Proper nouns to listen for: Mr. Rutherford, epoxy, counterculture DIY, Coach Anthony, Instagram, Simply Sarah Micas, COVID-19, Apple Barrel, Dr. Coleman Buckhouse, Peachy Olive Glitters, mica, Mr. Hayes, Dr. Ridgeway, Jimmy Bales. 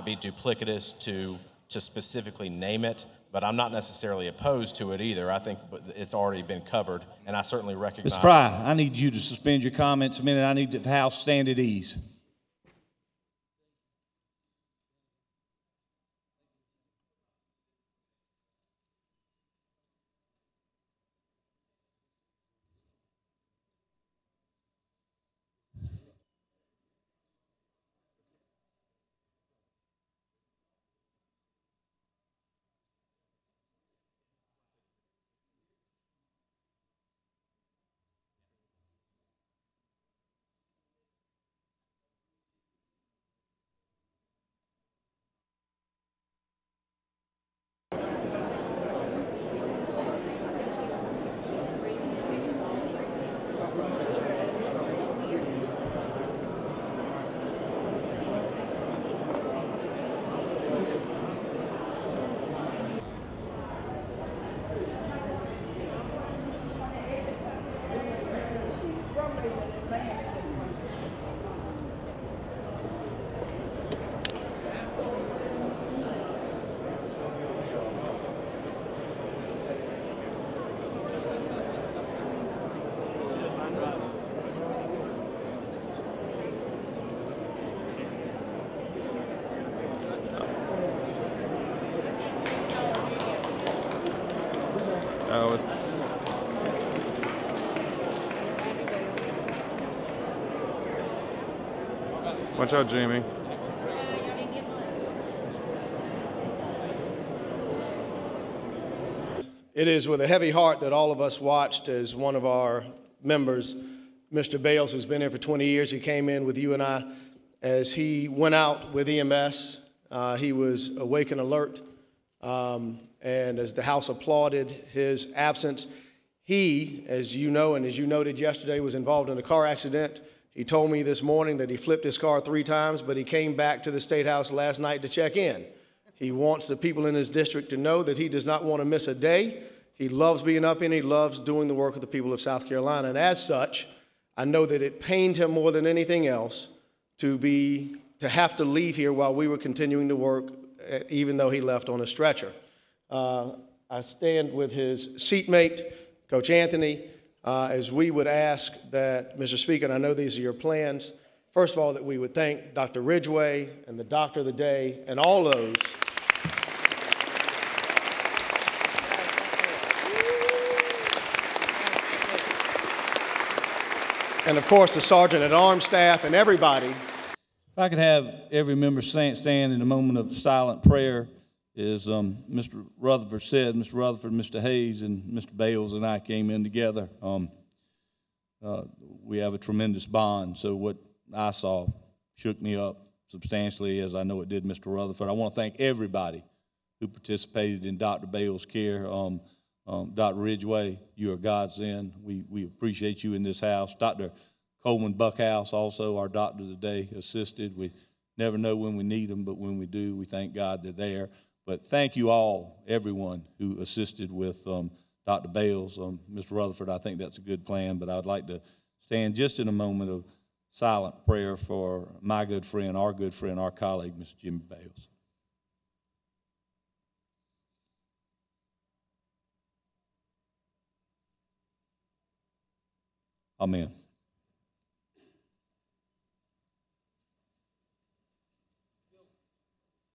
might be duplicitous to specifically name it, but I'm not necessarily opposed to it either. I think it's already been covered, and I certainly recognize. Mr. Fry, I need you to suspend your comments a minute. I need the House stand at ease. Watch out, Jamie. It is with a heavy heart that all of us watched as one of our members, Mr. Bales, who's been here for 20 years, he came in with you and I. As he went out with EMS, he was awake and alert. And as the House applauded his absence, he, as you know and as you noted yesterday, was involved in a car accident. He told me this morning that he flipped his car 3 times, but he came back to the State House last night to check in. He wants the people in his district to know that he does not want to miss a day. He loves being up and he loves doing the work of the people of South Carolina. And as such, I know that it pained him more than anything else to have to leave here while we were continuing to work, even though he left on a stretcher. I stand with his seatmate, Coach Anthony, as we would ask that, Mr. Speaker, and I know these are your plans, first of all, that we would thank Dr. Ridgeway and the Doctor of the Day and all those and, of course, the Sergeant at Arms staff and everybody. If I could have every member stand in a moment of silent prayer, as Mr. Rutherford said, Mr. Rutherford, Mr. Hayes, and Mr. Bales and I came in together. We have a tremendous bond, so what I saw shook me up substantially, as I know it did Mr. Rutherford. I want to thank everybody who participated in Dr. Bales' care. Dr. Ridgeway, you are God's end. We appreciate you in this house. Dr. Coleman Buckhouse, also our doctor today, assisted. We never know when we need them, but when we do, we thank God they're there. But thank you all, everyone who assisted with Dr. Bales. Mr. Rutherford, I think that's a good plan, but I'd like to stand just in a moment of silent prayer for my good friend, our colleague, Mr. Jimmy Bales. Amen.